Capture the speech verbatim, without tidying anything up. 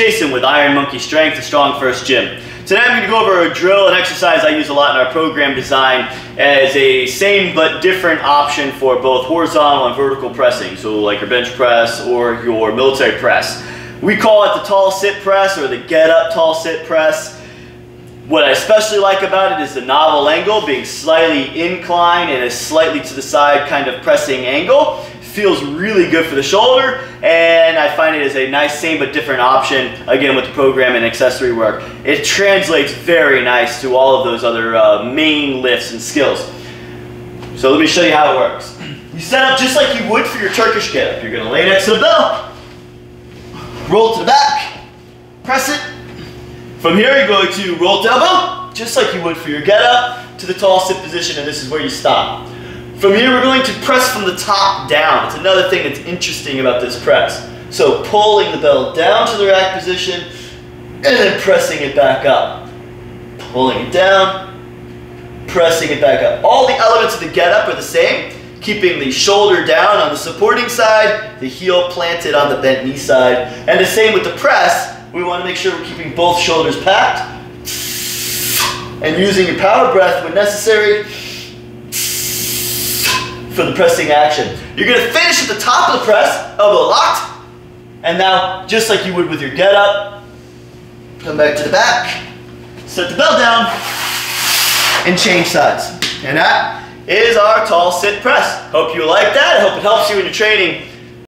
Jason with Iron Monkey Strength, the Strong First Gym. Today I'm going to go over a drill, an exercise I use a lot in our program design as a same but different option for both horizontal and vertical pressing, so like your bench press or your military press. We call it the Tall Sit Press or the Getup Tall Sit Press. What I especially like about it is the novel angle, being slightly inclined and a slightly to the side kind of pressing angle. Feels really good for the shoulder, and I find it is a nice same but different option, again with the program and accessory work. It translates very nice to all of those other uh, main lifts and skills. So let me show you how it works. You set up just like you would for your Turkish Getup. You're going to lay next to the bell, roll to the back, press it. From here you're going to roll to elbow, just like you would for your Getup, to the Tall Sit position, and this is where you stop. From here, we're going to press from the top down. It's another thing that's interesting about this press. So pulling the bell down to the rack position and then pressing it back up. Pulling it down, pressing it back up. All the elements of the Getup are the same, keeping the shoulder down on the supporting side, the heel planted on the bent knee side. And the same with the press, we want to make sure we're keeping both shoulders packed and using your power breath when necessary for the pressing action. You're going to finish at the top of the press, elbow locked, and now just like you would with your Getup, come back to the back, set the bell down, and change sides. And that is our Tall Sit Press. Hope you like that. I hope it helps you in your training.